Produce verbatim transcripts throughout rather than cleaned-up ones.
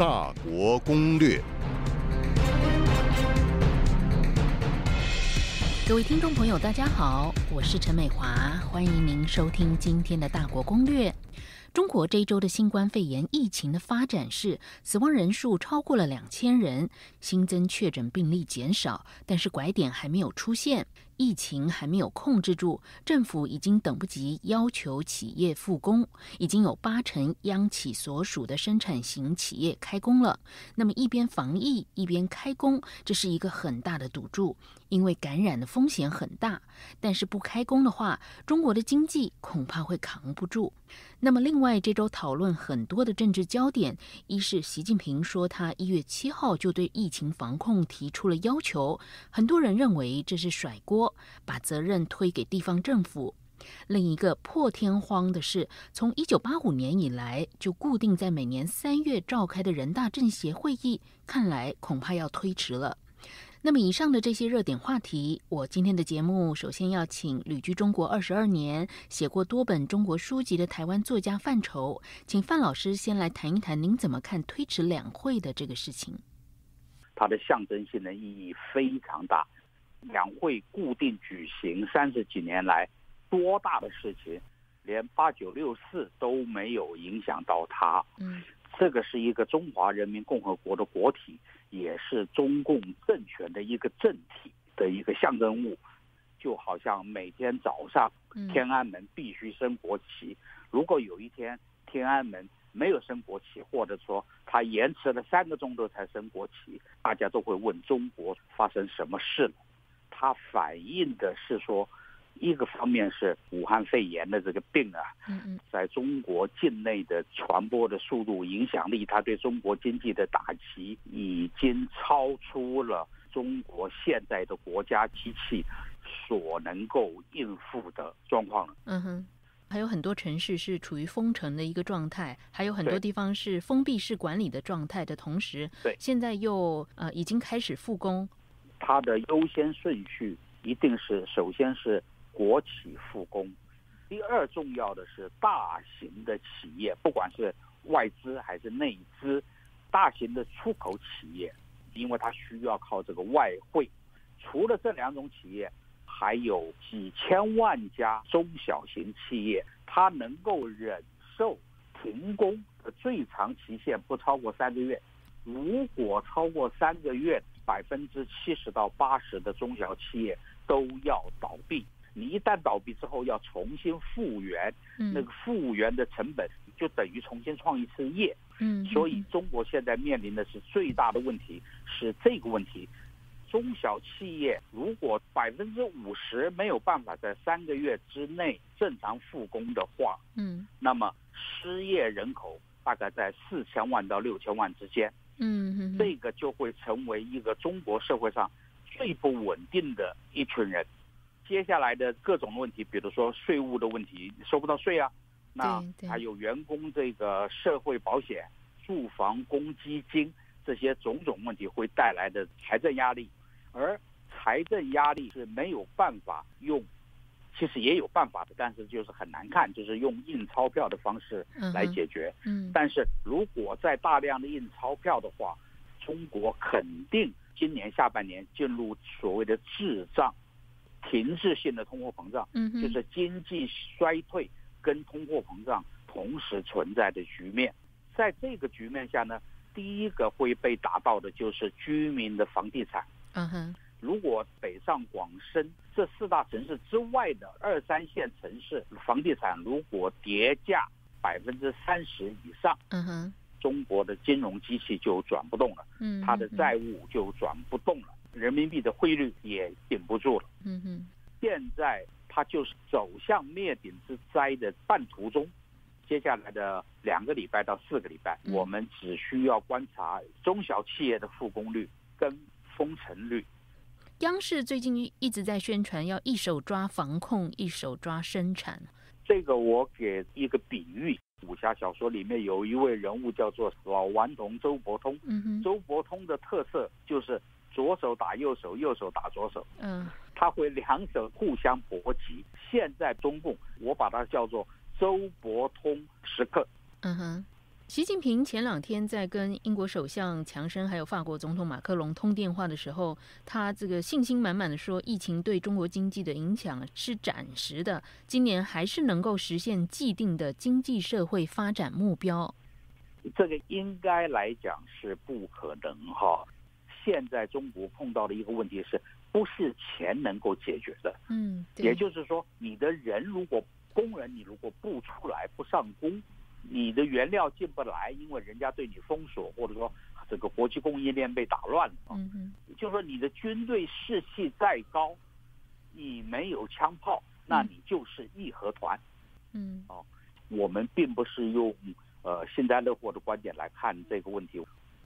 大国攻略》。各位听众朋友，大家好，我是陈美华，欢迎您收听今天的《大国攻略》。中国这一周的新冠肺炎疫情的发展是死亡人数超过了两千人，新增确诊病例减少，但是拐点还没有出现，疫情还没有控制住，政府已经等不及要求企业复工，已经有八成央企所属的生产型企业开工了。那么一边防疫一边开工，这是一个很大的赌注，因为感染的风险很大，但是不开工的话，中国的经济恐怕会扛不住。那么另外这周讨论很多的政治焦点，一是习近平说他一月七号就对疫情防控提出了要求，很多人认为这是甩锅，把责任推给地方政府。另一个破天荒的是，从一九八五年以来就固定在每年三月召开的人大政协会议，看来恐怕要推迟了。那么以上的这些热点话题，我今天的节目首先要请旅居中国二十二年、写过多本中国书籍的台湾作家范畴，请范老师先来谈一谈您怎么看推迟两会的这个事情。它的象征性的意义非常大，两会固定举行三十几年来，多大的事情，连八九六四都没有影响到它。嗯，这个是一个中华人民共和国的国体，也是中共政权的一个政体的一个象征物，就好像每天早上天安门必须升国旗，如果有一天天安门没有升国旗，或者说它延迟了三个钟头才升国旗，大家都会问中国发生什么事了。它反映的是说，一个方面是武汉肺炎的这个病啊，在中国境内的传播的速度、影响力，它对中国经济的打击已经超出了中国现在的国家机器所能够应付的状况了。嗯哼，还有很多城市是处于封城的一个状态，还有很多地方是封闭式管理的状态的同时，对，现在又呃已经开始复工。它的优先顺序一定是，首先是国企复工，第二重要的是大型的企业，不管是外资还是内资，大型的出口企业，因为它需要靠这个外汇。除了这两种企业，还有几千万家中小型企业，它能够忍受停工的最长期限不超过三个月。如果超过三个月，百分之七十到八十的中小企业都要倒闭。你一旦倒闭之后要重新复原，那个复原的成本就等于重新创一次业。嗯，所以中国现在面临的是最大的问题是这个问题，中小企业如果百分之五十没有办法在三个月之内正常复工的话，嗯，那么失业人口大概在四千万到六千万之间。嗯，这个就会成为一个中国社会上最不稳定的一群人。接下来的各种问题，比如说税务的问题，收不到税啊，那还有员工这个社会保险、住房公积金，这些种种问题会带来的财政压力，而财政压力是没有办法用，其实也有办法的，但是就是很难看，就是用印钞票的方式来解决。嗯嗯，但是如果再大量的印钞票的话，中国肯定今年下半年进入所谓的滞胀、停滞性的通货膨胀，嗯，就是经济衰退跟通货膨胀同时存在的局面。在这个局面下呢，第一个会被打到的就是居民的房地产。嗯哼，如果北上广深这四大城市之外的二三线城市房地产如果跌价百分之三十以上，嗯，中国的金融机器就转不动了，嗯，它的债务就转不动了，人民币的汇率也顶不住了，嗯哼，现在它就是走向灭顶之灾的半途中。接下来的两个礼拜到四个礼拜，我们只需要观察中小企业的复工率跟封城率。央视最近一直在宣传要一手抓防控一手抓生产，这个我给一个比喻，武侠小说里面有一位人物叫做老顽童周伯通，嗯，周伯通的特色就是左手打右手，右手打左手，嗯，他会两手互相搏击。现在中共我把它叫做周伯通时刻，嗯哼，习近平前两天在跟英国首相强生还有法国总统马克龙通电话的时候，他这个信心满满的说，疫情对中国经济的影响是暂时的，今年还是能够实现既定的经济社会发展目标。这个应该来讲是不可能哈。现在中国碰到的一个问题是不是钱能够解决的？嗯，也就是说，你的人如果工人你如果不出来不上工。你的原料进不来，因为人家对你封锁，或者说这个国际供应链被打乱了、啊。嗯就是说你的军队士气再高，你没有枪炮，那你就是义和团。嗯，哦，我们并不是用呃幸灾乐祸的观点来看这个问题。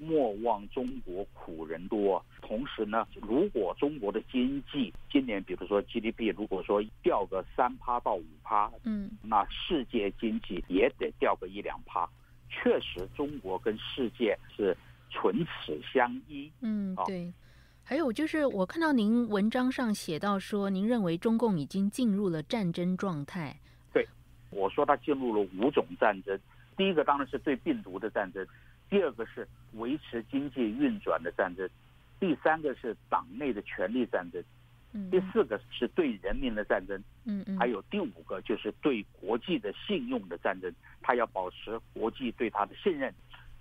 莫忘中国苦人多。同时呢，如果中国的经济今年，比如说 G D P， 如果说掉个三趴到五趴，嗯，那世界经济也得掉个一两趴。确实，中国跟世界是唇齿相依。嗯，对。还有就是，我看到您文章上写到说，您认为中共已经进入了战争状态。对，我说它进入了五种战争。第一个当然是对病毒的战争。第二个是维持经济运转的战争，第三个是党内的权力战争，第四个是对人民的战争，嗯嗯，还有第五个就是对国际的信用的战争，他要保持国际对他的信任。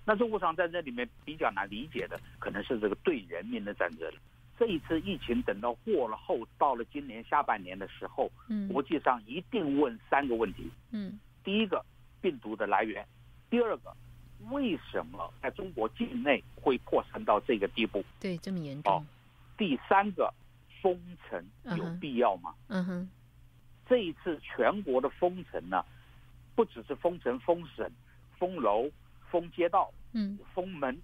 那这五场战争里面比较难理解的，可能是这个对人民的战争。这一次疫情等到过了后，到了今年下半年的时候，国际上一定问三个问题，嗯，第一个病毒的来源，第二个。为什么在中国境内会扩散到这个地步？对，这么严重。哦、第三个，封城有必要吗？嗯哼、uh-huh. uh-huh. 这一次全国的封城呢，不只是封城、封省、封楼、封街道、嗯，封门，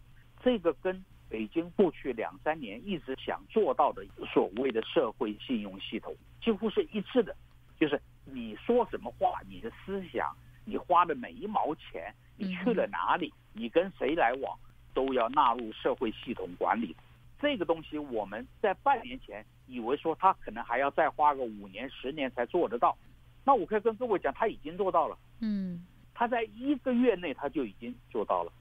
这个跟北京过去两三年一直想做到的所谓的社会信用系统几乎是一致的，就是你说什么话，你的思想，你花的每一毛钱。你去了哪里？你跟谁来往，都要纳入社会系统管理。这个东西我们在半年前以为说他可能还要再花个五年、十年才做得到。那我可以跟各位讲，他已经做到了。嗯，他在一个月内他就已经做到了，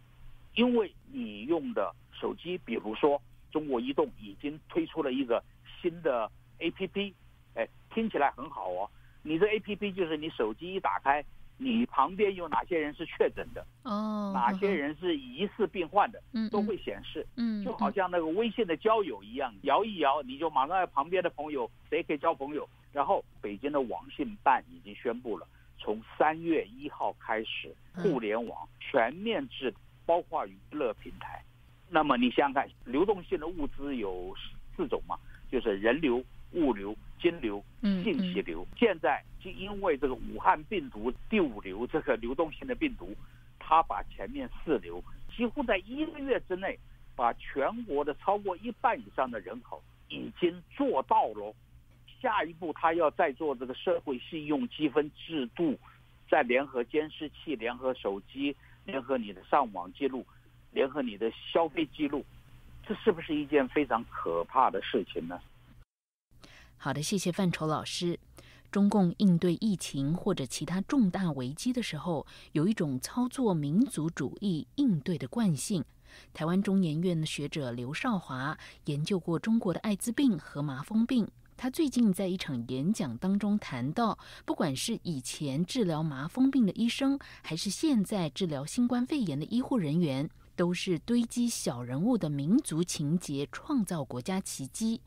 因为你用的手机，比如说中国移动已经推出了一个新的 A P P， 哎，听起来很好哦。你这 A P P 就是你手机一打开。你旁边有哪些人是确诊的？哦，哪些人是疑似病患的？嗯，都会显示。嗯，就好像那个微信的交友一样，摇一摇你就马上旁边的朋友谁可以交朋友。然后北京的网信办已经宣布了，从三月一号开始，互联网全面制，包括娱乐平台。那么你想想看，流动性的物资有四种嘛，就是人流、物流、金流、信息流。现在就因为这个武汉病毒第五流这个流动性的病毒，它把前面四流几乎在一个月之内，把全国的超过一半以上的人口已经做到了。下一步它要再做这个社会信用积分制度，再联合监视器、联合手机、联合你的上网记录、联合你的消费记录，这是不是一件非常可怕的事情呢？好的，谢谢范畴老师。中共应对疫情或者其他重大危机的时候，有一种操作民族主义应对的惯性。台湾中研院的学者刘少华研究过中国的艾滋病和麻风病。他最近在一场演讲当中谈到，不管是以前治疗麻风病的医生，还是现在治疗新冠肺炎的医护人员，都是堆积小人物的民族情结，创造国家奇迹。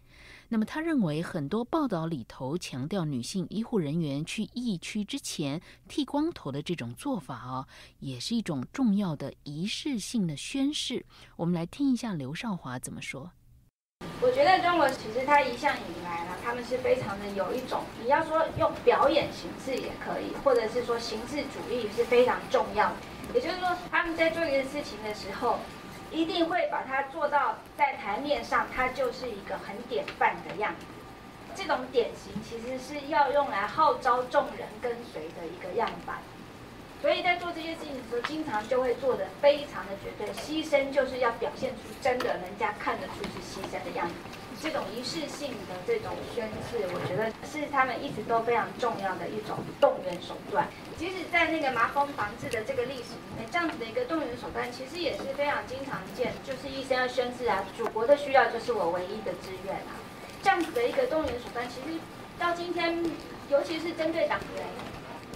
那么他认为，很多报道里头强调女性医护人员去疫区之前剃光头的这种做法哦，也是一种重要的仪式性的宣示。我们来听一下刘少华怎么说。我觉得中国其实它一向以来呢，他们是非常的有一种，你要说用表演形式也可以，或者是说形式主义是非常重要的。也就是说，他们在做一件事情的时候，一定会把它做到在台面上，它就是一个很典范的样子。这种典型其实是要用来号召众人跟随的一个样板。所以在做这些事情的时候，经常就会做得非常的绝对，牺牲就是要表现出真的人家看得出是牺牲的样子。这种仪式性的这种宣誓，我觉得是他们一直都非常重要的一种动员手段。即使在那个麻风防治的这个历史里面，这样子的一个动员手段其实也是非常经常见，就是医生要宣誓啊，祖国的需要就是我唯一的志愿啊，这样子的一个动员手段，其实到今天，尤其是针对党员，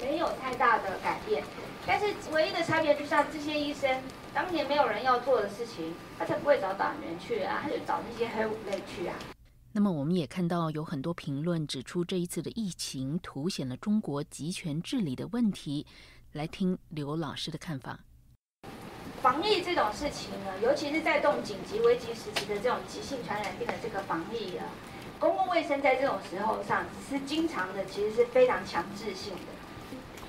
没有太大的改变。 但是唯一的差别就像这些医生当年没有人要做的事情，他才不会找党员去啊，他就找那些黑五类去啊。那么我们也看到有很多评论指出，这一次的疫情凸显了中国集权治理的问题。来听刘老师的看法。防疫这种事情呢，尤其是在这种紧急危机时期的这种急性传染病的这个防疫啊，公共卫生在这种时候上是经常的，其实是非常强制性的。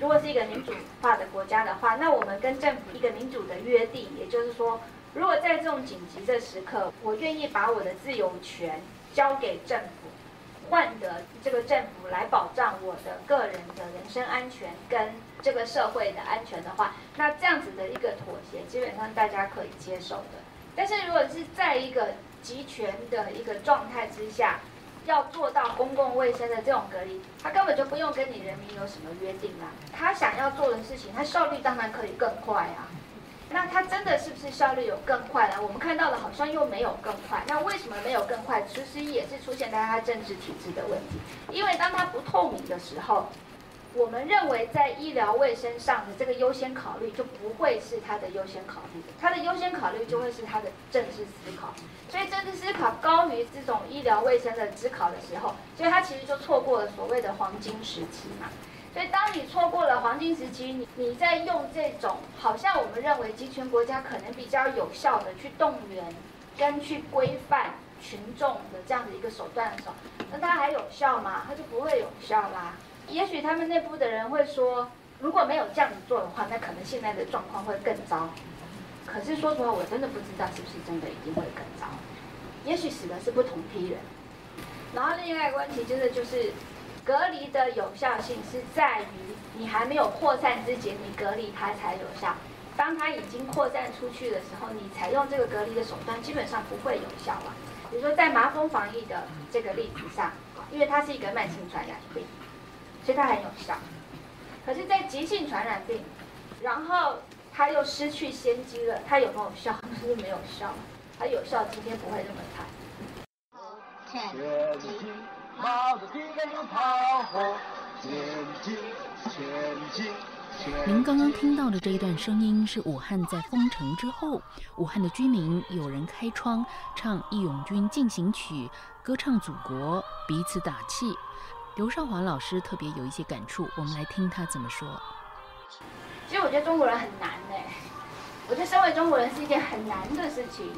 如果是一个民主化的国家的话，那我们跟政府一个民主的约定，也就是说，如果在这种紧急的时刻，我愿意把我的自由权交给政府，换得这个政府来保障我的个人的人身安全跟这个社会的安全的话，那这样子的一个妥协，基本上大家可以接受的。但是如果是在一个集权的一个状态之下， 要做到公共卫生的这种隔离，他根本就不用跟你人民有什么约定啦、啊。他想要做的事情，他效率当然可以更快啊。那他真的是不是效率有更快呢、啊？我们看到的好像又没有更快。那为什么没有更快？其实也是出现在他政治体制的问题。因为当他不透明的时候，我们认为在医疗卫生上的这个优先考虑就不会是他的优先考虑，他的优先考虑就会是他的政治思考。 所以政治思考高于这种医疗卫生的思考的时候，所以它其实就错过了所谓的黄金时期嘛。所以当你错过了黄金时期，你你在用这种好像我们认为集权国家可能比较有效的去动员跟去规范群众的这样的一个手段的时候，那它还有效吗？它就不会有效啦。也许他们内部的人会说，如果没有这样子做的话，那可能现在的状况会更糟。 可是说实话，我真的不知道是不是真的一定会更糟，也许死的是不同批人。然后另外一个问题就是，就是隔离的有效性是在于你还没有扩散之前，你隔离它才有效。当它已经扩散出去的时候，你采用这个隔离的手段，基本上不会有效了。比如说在麻风防疫的这个例子上，因为它是一个慢性传染病，所以它很有效。可是，在急性传染病，然后 他又失去先机了，他有没有效？就是没有效，他有效今天不会那么惨。前进，毛主席的路跑火，前进，前进。您刚刚听到的这一段声音是武汉在封城之后，武汉的居民有人开窗唱《义勇军进行曲》，歌唱祖国，彼此打气。刘少华老师特别有一些感触，我们来听他怎么说。 其实我觉得中国人很难哎，我觉得身为中国人是一件很难的事情。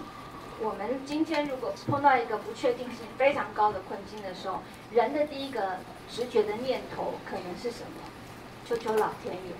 我们今天如果碰到一个不确定性非常高的困境的时候，人的第一个直觉的念头可能是什么？求求老天爷！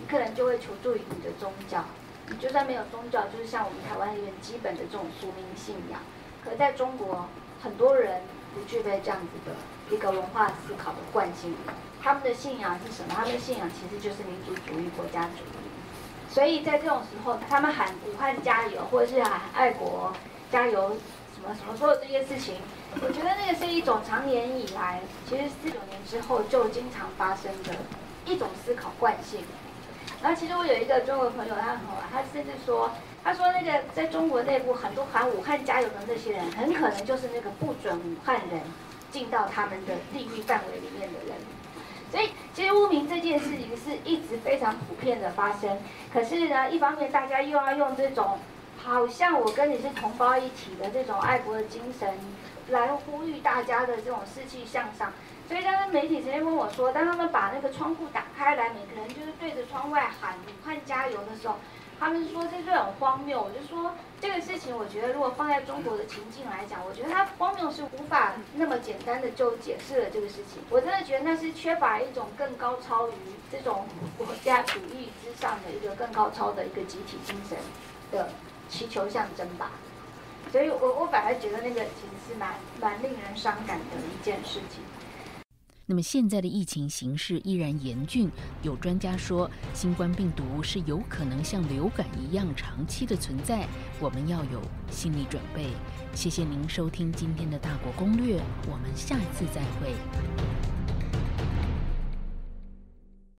你可能就会求助于你的宗教，你就算没有宗教，就是像我们台湾人基本的这种俗民信仰。可在中国，很多人不具备这样子的一个文化思考的惯性。 他们的信仰是什么？他们的信仰其实就是民族主义、国家主义。所以在这种时候，他们喊武汉加油，或者是喊爱国加油，什么什么所有这些事情，我觉得那个是一种长年以来，其实四九年之后就经常发生的一种思考惯性。然后其实我有一个中国朋友，他很好玩，他甚至说，他说那个在中国内部很多喊武汉加油的那些人，很可能就是那个不准武汉人进到他们的地域范围里面的人。 所以，其实污名这件事情是一直非常普遍的发生。可是呢，一方面大家又要用这种好像我跟你是同胞一体的这种爱国的精神，来呼吁大家的这种士气向上。所以，当时媒体直接问我说，当他们把那个窗户打开来，每个人就是对着窗外喊“武汉加油”的时候，他们说这就很荒谬。我就说这个事情，我觉得如果放在中国的情境来讲，我觉得它荒谬是无法那么简单的就解释了这个事情。我真的觉得那是缺乏一种更高超于这种国家主义之上的一个更高超的一个集体精神的祈求象征吧。 所以我，我我反而觉得那个其实是蛮蛮令人伤感的一件事情。那么现在的疫情形势依然严峻，有专家说，新冠病毒是有可能像流感一样长期的存在，我们要有心理准备。谢谢您收听今天的大国攻略，我们下次再会。